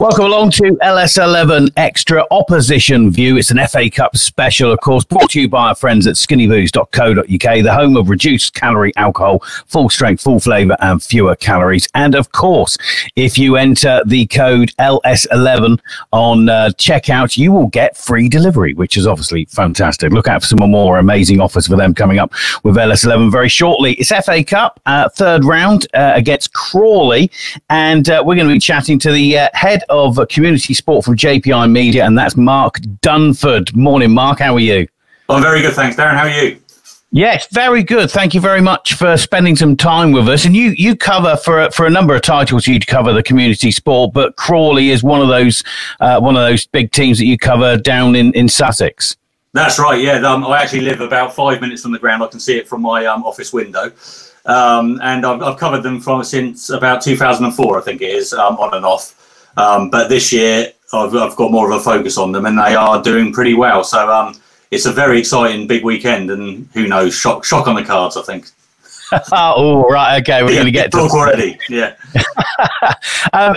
Welcome along to LS11 Extra Opposition View. It's an FA Cup special, of course, brought to you by our friends at SkinnyBooze.co.uk, the home of reduced calorie alcohol, full strength, full flavour and fewer calories. And of course, if you enter the code LS11 on checkout, you will get free delivery, which is obviously fantastic. Look out for some more amazing offers for them coming up with LS11 very shortly. It's FA Cup, third round against Crawley, and we're going to be chatting to the head of community sport from JPI Media, and that's Mark Dunford. Morning, Mark. How are you? I'm very good, thanks, Darren. How are you? Yes, very good. Thank you very much for spending some time with us. And you cover for a number of titles. You'd cover the community sport, but Crawley is one of those big teams that you cover down in Sussex. That's right. Yeah, I actually live about 5 minutes from the ground. I can see it from my office window. And I've covered them since about 2004, I think it is, on and off. But this year, I've got more of a focus on them, and they are doing pretty well. So it's a very exciting big weekend, and who knows, shock on the cards, I think. Oh, right, okay, we're going to get to talk already, yeah.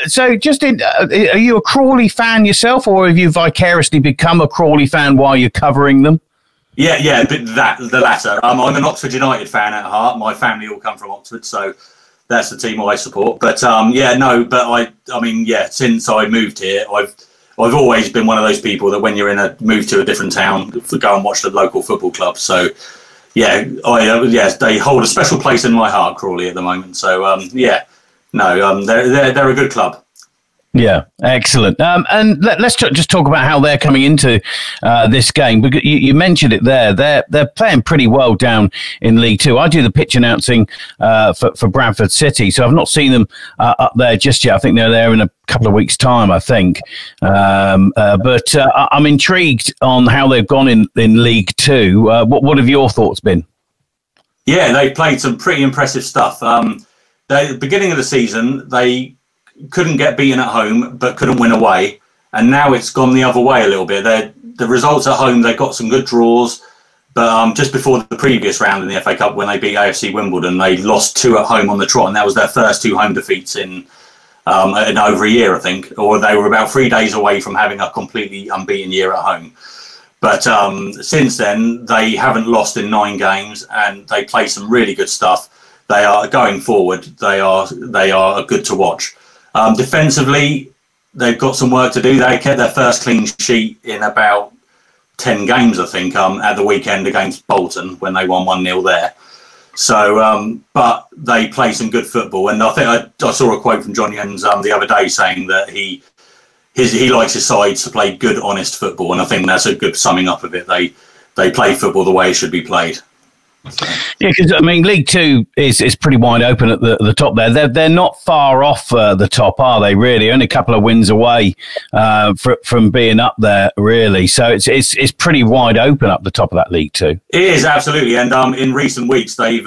So, Justin, are you a Crawley fan yourself, or have you vicariously become a Crawley fan while you're covering them? Yeah, the latter. I'm an Oxford United fan at heart. My family all come from Oxford, so that's the team I support. But since I moved here, I've always been one of those people that when you're in move to a different town, go and watch the local football club. So yeah, they hold a special place in my heart, Crawley, at the moment. So they're a good club. Yeah, excellent. And let's just talk about how they're coming into this game. Because you mentioned it there. They're playing pretty well down in League Two. I do the pitch announcing for Bradford City, so I've not seen them up there just yet. I think they're there in a couple of weeks' time, I think. But I'm intrigued on how they've gone in League Two. What have your thoughts been? Yeah, they've played some pretty impressive stuff. At the beginning of the season, they couldn't get beaten at home but couldn't win away, and now it's gone the other way a little bit. The results at home, they got some good draws, but just before the previous round in the FA Cup when they beat AFC Wimbledon, they lost 2 at home on the trot, and that was their first 2 home defeats in over a year, I think, or they were about 3 days away from having a completely unbeaten year at home. But since then, they haven't lost in 9 games, and they play some really good stuff. They are going forward. They are good to watch. Defensively, they've got some work to do. They kept their first clean sheet in about 10 games, I think, at the weekend against Bolton when they won 1-0 there. So, but they play some good football. And I think I saw a quote from John Yems the other day saying that he likes his sides to play good, honest football. And I think that's a good summing up of it. They play football the way it should be played. Yeah, because I mean, League Two is pretty wide open at the top there. They're not far off the top, are they? Really, only a couple of wins away from being up there, really. So it's pretty wide open up the top of that League Two. It is, absolutely. And in recent weeks, they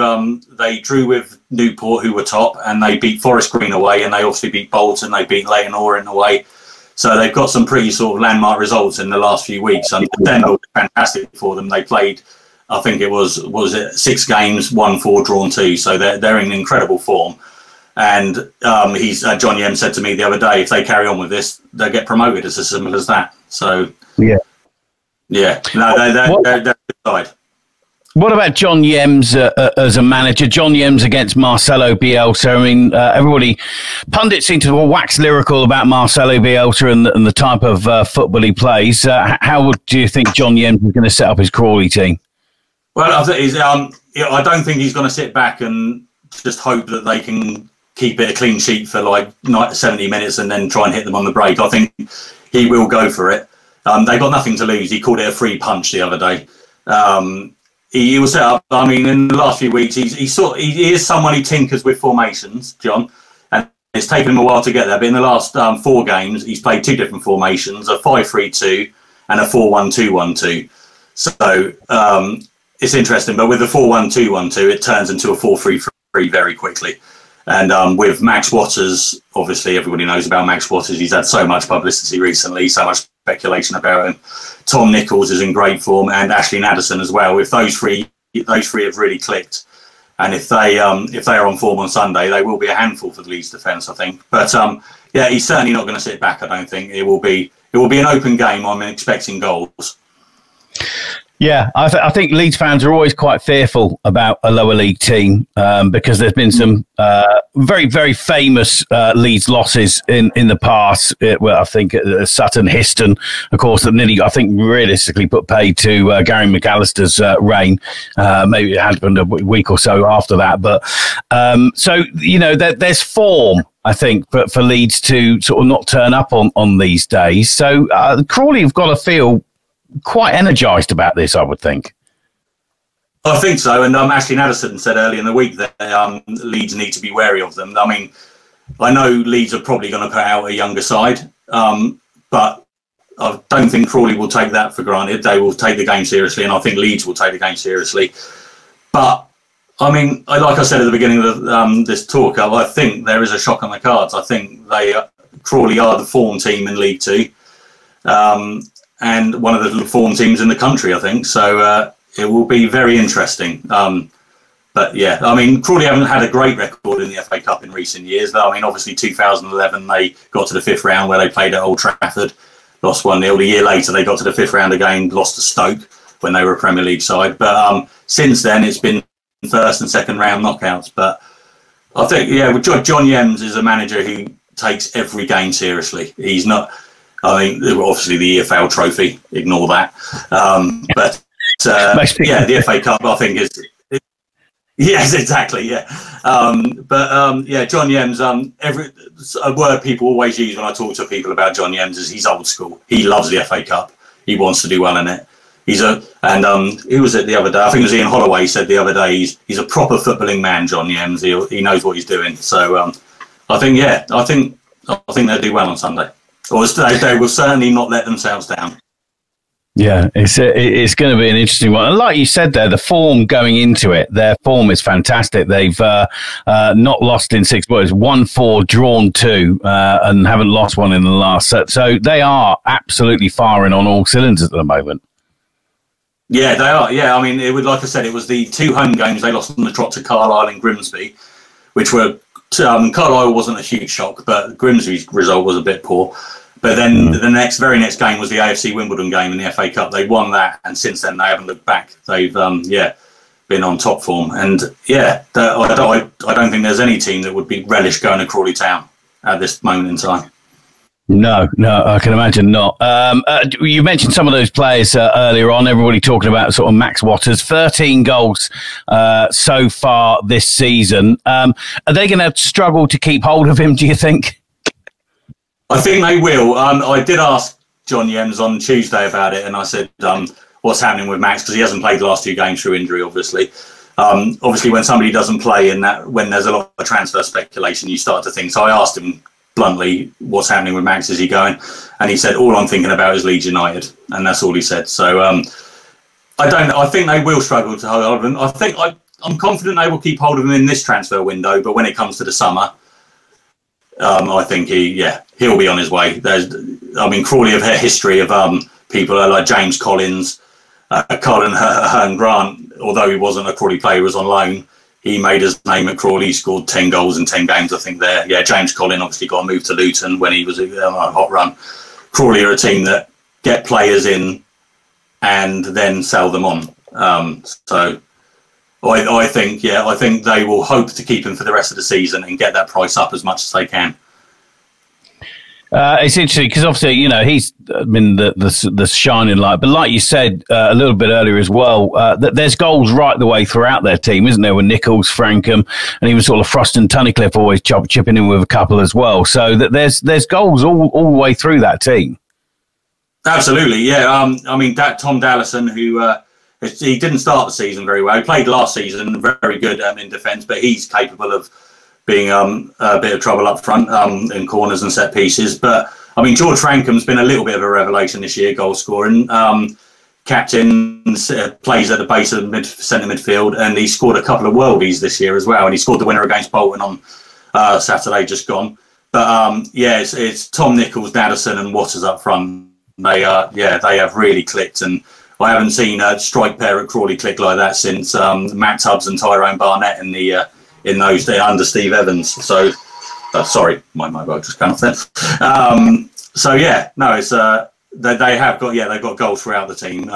drew with Newport, who were top, and they beat Forest Green away, and they obviously beat Bolton. They beat Leighton Orient away. So they've got some pretty sort of landmark results in the last few weeks, and Denver was fantastic for them. They played, I think it was 6 games, won 4, drawn 2. So they're in incredible form. And John Yems said to me the other day, if they carry on with this, they'll get promoted. It's as simple as that. So yeah, no, they're good side. What about John Yems as a manager? John Yems against Marcelo Bielsa. I mean, everybody, pundits seem to wax lyrical about Marcelo Bielsa and the type of football he plays. How do you think John Yems is going to set up his Crawley team? Well, I don't think he's going to sit back and just hope that they can keep it a clean sheet for like 70 minutes and then try and hit them on the break. I think he will go for it. They've got nothing to lose. He called it a free punch the other day. He was set up. I mean, in the last few weeks, he is someone who tinkers with formations, John, and it's taken him a while to get there. But in the last 4 games, he's played 2 different formations, a 5-3-2 and a 4-1-2-1-2. So it's interesting, but with the 4-1-2-1-2, it turns into a 4-3-3 very quickly. And with Max Watters, obviously everybody knows about Max Watters. He's had so much publicity recently, so much speculation about him. Tom Nichols is in great form, and Ashley Natterson as well. If those three have really clicked, And if they are on form on Sunday, they will be a handful for the Leeds defence, I think. But yeah, he's certainly not going to sit back, I don't think. It will be an open game. I'm expecting goals. Yeah, I think Leeds fans are always quite fearful about a lower league team because there's been some very, very famous Leeds losses in the past. Well, I think Sutton Histon, of course, that nearly, I think, realistically put paid to Gary McAllister's reign. Maybe it happened a week or so after that. But so, you know, there's form, I think, for Leeds to sort of not turn up on these days. So Crawley have got to feel quite energised about this, I would think. I think so, and Ashley Natterson said earlier in the week that Leeds need to be wary of them. I mean, I know Leeds are probably going to put out a younger side, but I don't think Crawley will take that for granted. They will take the game seriously, and I think Leeds will take the game seriously. But, I mean, like I said at the beginning of this talk, I think there is a shock on the cards. I think Crawley are the form team in League Two. And one of the form teams in the country, I think. So it will be very interesting. But yeah, I mean, Crawley haven't had a great record in the FA Cup in recent years. I mean, obviously 2011, they got to the fifth round where they played at Old Trafford, lost 1-0. A year later, they got to the fifth round again, lost to Stoke when they were a Premier League side. But since then, it's been first and second round knockouts. But I think, yeah, John Yems is a manager who takes every game seriously. He's not... I think obviously the EFL trophy, ignore that. But yeah, the FA Cup, I think, is... Yes, exactly, yeah. But yeah, John Yems, a word people always use when I talk to people about John Yems is he's old school. He loves the FA Cup. He wants to do well in it. And who was it the other day? I think it was Ian Holloway said the other day, he's a proper footballing man, John Yems. He knows what he's doing. So I think, yeah, I think they'll do well on Sunday. Or they will certainly not let themselves down. Yeah, it's going to be an interesting one. And like you said there, the form going into it, their form is fantastic. They've not lost in 6 weeks, 1-4, drawn 2, and haven't lost one in the last set. So they are absolutely firing on all cylinders at the moment. Yeah, they are. Yeah, I mean, it would, like I said, it was the two home games they lost on the trot to Carlisle and Grimsby, which were... Carlisle wasn't a huge shock, but Grimsby's result was a bit poor. But then the very next game was the AFC Wimbledon game in the FA Cup. They won that, and since then they haven't looked back. They've yeah, been on top form, and yeah, I don't think there's any team that would be relish going to Crawley Town at this moment in time. No, no, I can imagine not. You mentioned some of those players earlier on, everybody talking about sort of Max Watters, 13 goals so far this season. Are they going to struggle to keep hold of him, do you think? I think they will. I did ask John Yems on Tuesday about it, and I said, what's happening with Max? Because he hasn't played the last two games through injury, obviously. Obviously, when somebody doesn't play and when there's a lot of transfer speculation, you start to think. So I asked him, bluntly, what's happening with Max? Is he going? And he said, all I'm thinking about is Leeds United, and that's all he said. So I think they will struggle to hold on to him. I think I'm confident they will keep hold of him in this transfer window, but when it comes to the summer, I think he'll be on his way. I mean, Crawley have a history of people like James Collins, Colin Hearn Grant. Although he wasn't a Crawley player, he was on loan. He made his name at Crawley. He scored 10 goals in 10 games, I think, there. Yeah, James Collins obviously got a move to Luton when he was on a hot run. Crawley are a team that get players in and then sell them on. So I think, yeah, I think they will hope to keep him for the rest of the season and get that price up as much as they can. It's interesting because obviously, you know, he's been the shining light. But like you said a little bit earlier as well, that there's goals right the way throughout their team, isn't there? With Nichols, Frankham, and even sort of Frost and Tunnicliffe always chipping in with a couple as well. So that there's goals all the way through that team. Absolutely, yeah. I mean, that Tom Dallison, who he didn't start the season very well. He played last season, very good in defence, but he's capable of being a bit of trouble up front in corners and set pieces. But I mean, George Frankham's been a little bit of a revelation this year, goal scoring. Captain, plays at the base of centre midfield, and he scored a couple of worldies this year as well. And he scored the winner against Bolton on Saturday, just gone. But yeah, it's Tom Nichols, Natterson, and Watters up front. They have really clicked, and I haven't seen a strike pair at Crawley click like that since Matt Tubbs and Tyrone Barnett in the in those days under Steve Evans. So sorry, my mobile just cut off there. So yeah, no, it's they have got, yeah, they've got goals throughout the team.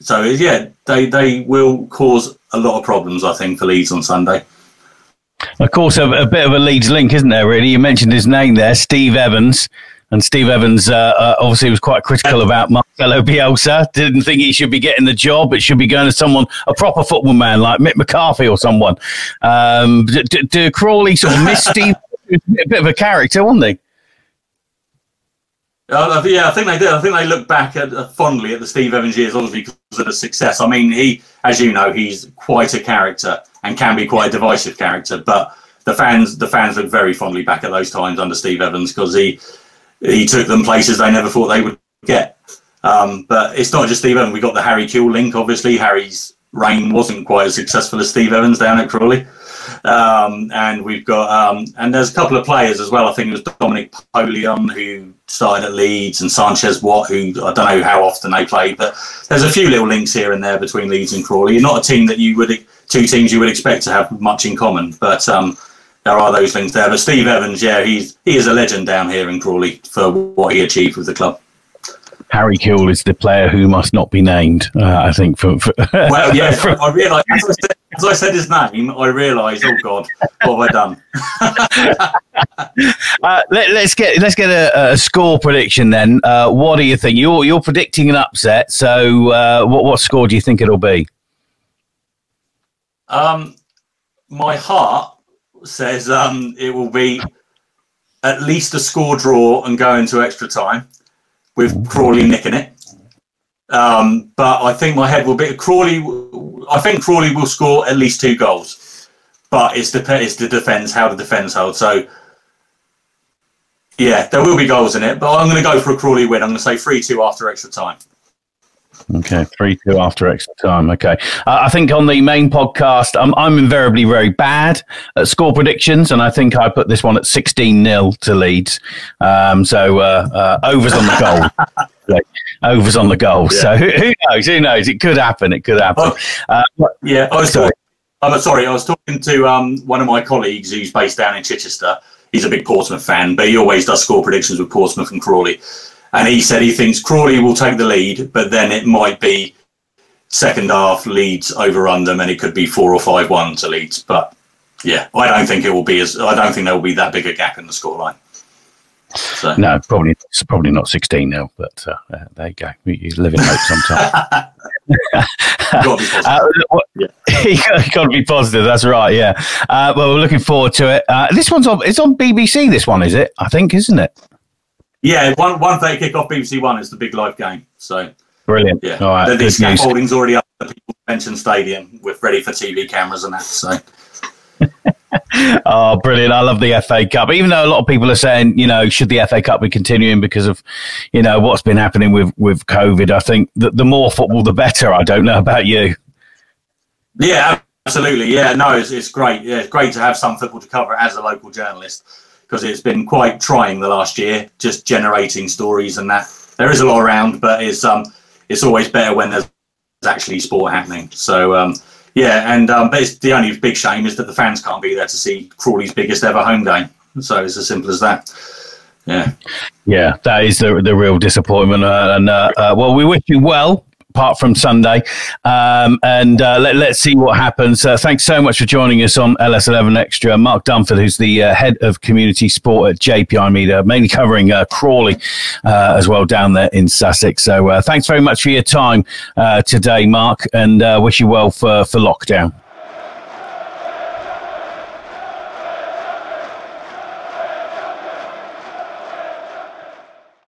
So yeah, they will cause a lot of problems, I think, for Leeds on Sunday. Of course, a bit of a Leeds link, isn't there, really? You mentioned his name there, Steve Evans. And Steve Evans obviously was quite critical about Marcelo Bielsa. Didn't think he should be getting the job. It should be going to someone, a proper football man like Mick McCarthy or someone. Do Crawley sort of miss Steve? A bit of a character, wasn't he? Yeah, I think they did. I think they look back at, fondly at the Steve Evans years, obviously, because of the success. I mean, he, as you know, he's quite a character and can be quite a divisive character. But the fans look very fondly back at those times under Steve Evans, because he took them places they never thought they would get. But it's not just Steve Evans. We got the Harry Kewell link, obviously. Harry's reign wasn't quite as successful as Steve Evans down at Crawley. And we've got and there's a couple of players as well. I think it was Dominic Poleon who started at Leeds, and Sanchez Watt, who I don't know how often they played, but there's a few little links here and there between Leeds and Crawley. You're not a team that you would, two teams you would expect to have much in common, but there are those things there. But Steve Evans, yeah, he is a legend down here in Crawley for what he achieved with the club. Harry Kewell is the player who must not be named, I think. Well, yeah, I realised, as I said his name, I realised, oh God, what have I done? let's get a score prediction then. What do you think? You're predicting an upset, so what score do you think it'll be? My heart says it will be at least a score draw and go into extra time, with Crawley nicking it. But I think my head will be Crawley. I think Crawley will score at least 2 goals, but it's the defence, how the defence holds. So yeah, there will be goals in it, but I'm going to go for a Crawley win. I'm going to say 3-2 after extra time. Okay, 3-2 after extra time. Okay, I think on the main podcast, I'm invariably very bad at score predictions, and I think I put this one at 16-0 to Leeds. Overs on the goal. Overs on the goal. Yeah. So who knows? Who knows? It could happen. It could happen. Yeah, I was talking to one of my colleagues who's based down in Chichester. He's a big Portsmouth fan, but he always does score predictions with Portsmouth and Crawley. And he said he thinks Crawley will take the lead, but then it might be second half Leeds overrun them, and it could be 4 or 5-1 to Leeds. But yeah, I don't think it will be as. I don't think there will be that big a gap in the scoreline. So. No, probably not 16-0. But there you go. You live in hope sometimes. You've got to be positive. That's right. Yeah. Well, we're looking forward to it. This one's on. It's on BBC. This one, is it? I think, isn't it? Yeah, 1:30 kick-off, BBC One. It's the big live game. So brilliant. Yeah, all right. The scaffolding's already up at the People's Pension Stadium. We're ready for TV cameras and that. So. Oh, brilliant. I love the FA Cup. Even though a lot of people are saying, you know, should the FA Cup be continuing because of, you know, what's been happening with COVID? I think that the more football, the better. I don't know about you. Yeah, absolutely. Yeah, no, it's great. Yeah, it's great to have some football to cover as a local journalist, because it's been quite trying the last year, just generating stories and that. There is a lot around, but it's always better when there's actually sport happening. So yeah, and but it's, the only big shame is that the fans can't be there to see Crawley's biggest ever home game. So it's as simple as that. Yeah, yeah, that is the real disappointment. And well, we wish you well. Apart from Sunday, and let's see what happens. Thanks so much for joining us on LS11 Extra. Mark Dunford, who's the head of community sport at JPI Media, mainly covering Crawley as well down there in Sussex. So thanks very much for your time today, Mark, and wish you well for lockdown.